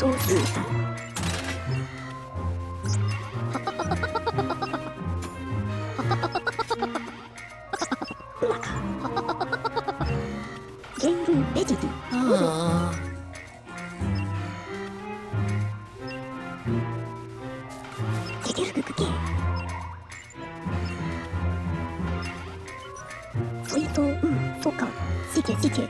都是。啊！水とうんとかしけしけ。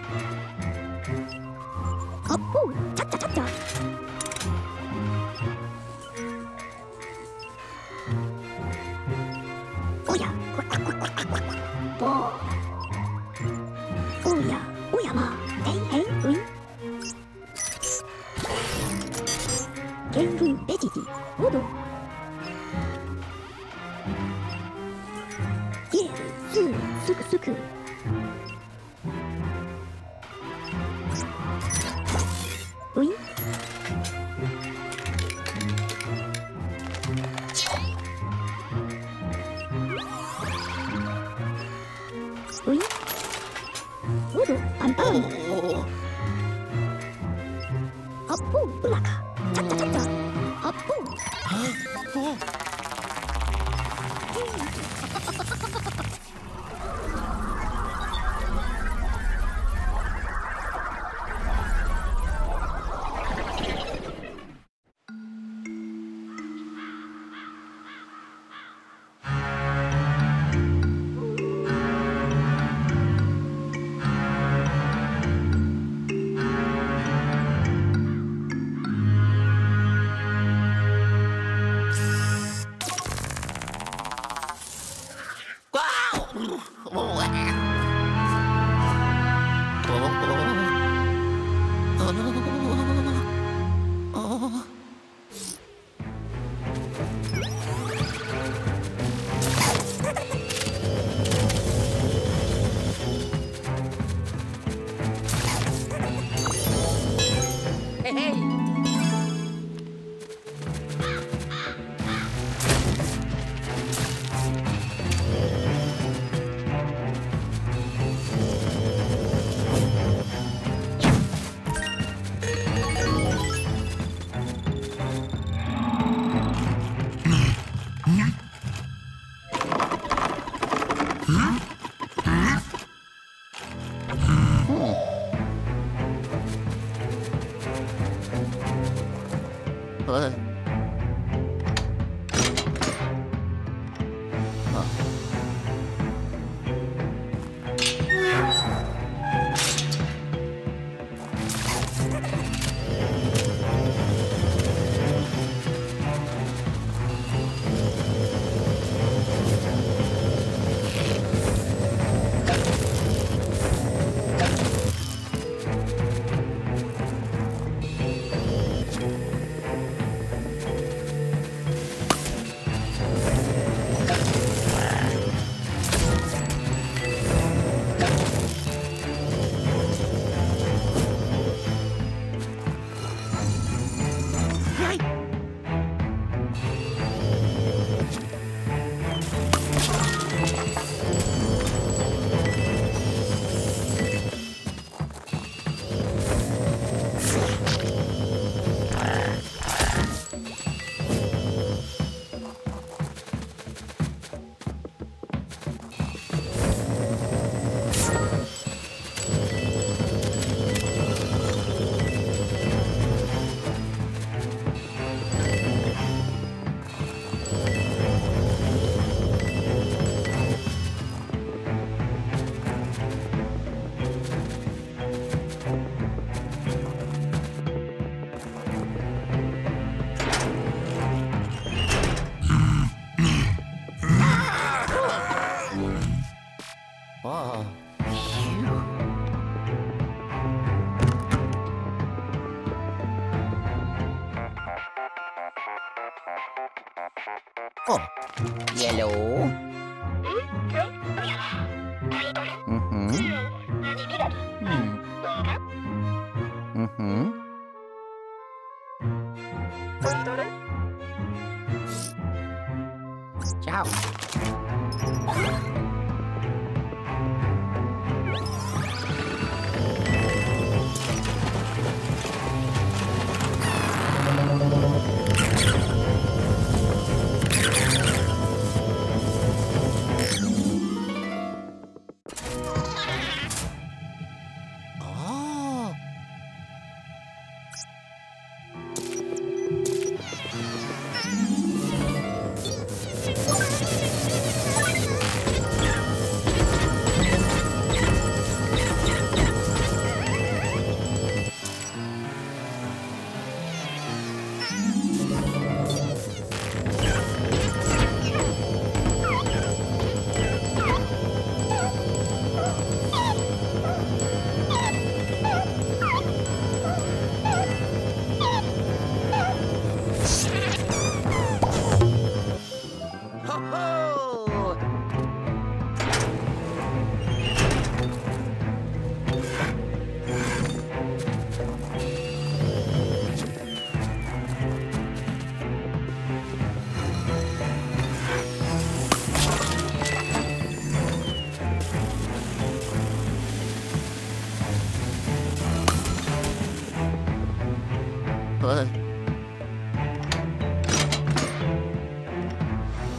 们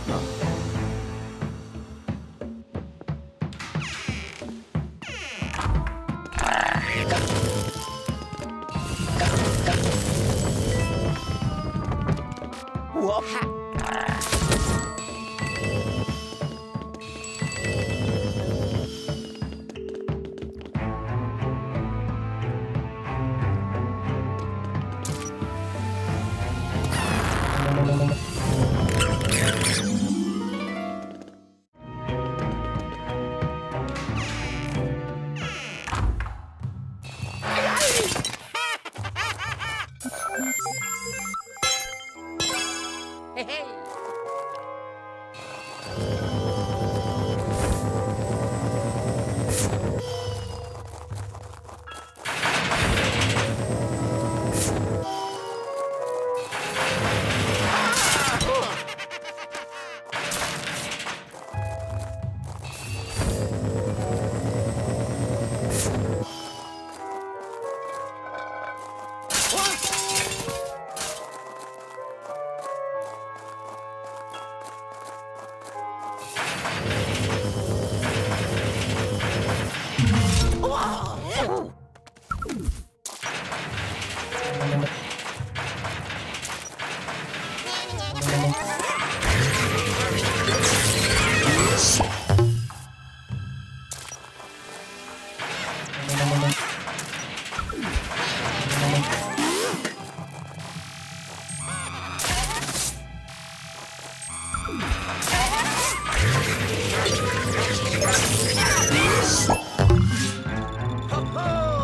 啊！我怕。 Ho ho!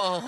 哦。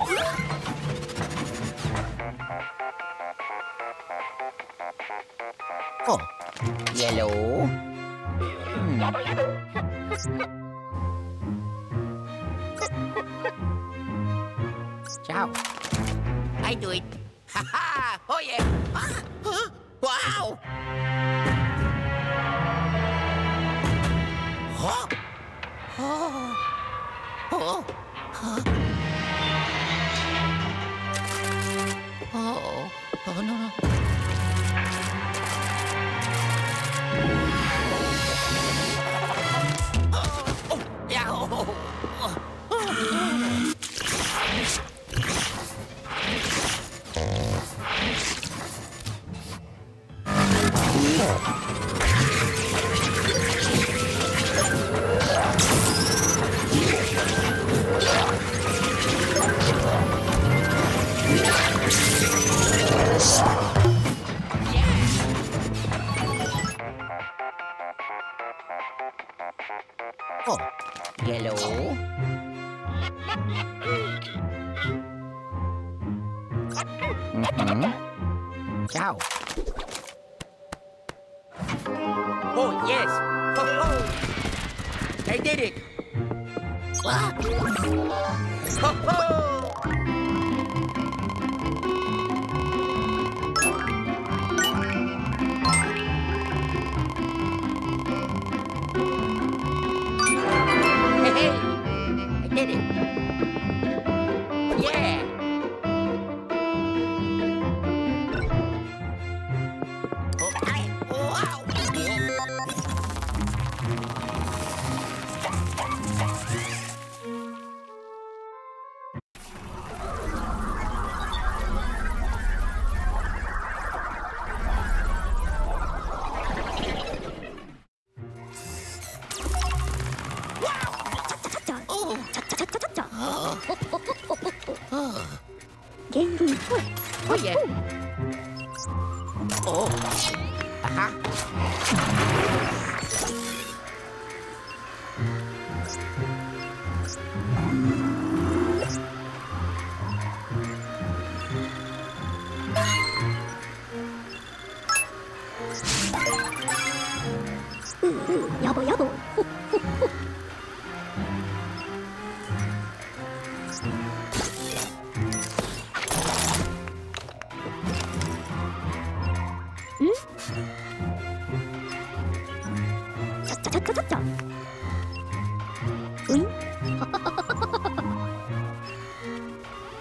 Oh, yellow. Ciao. I do it. Ha ha! Oh yeah! Ah, huh? Wow! Huh? Oh! Oh! Huh? Oh! Oh no! No.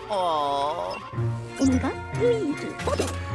Oh, 인간 위기.